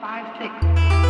5, 6.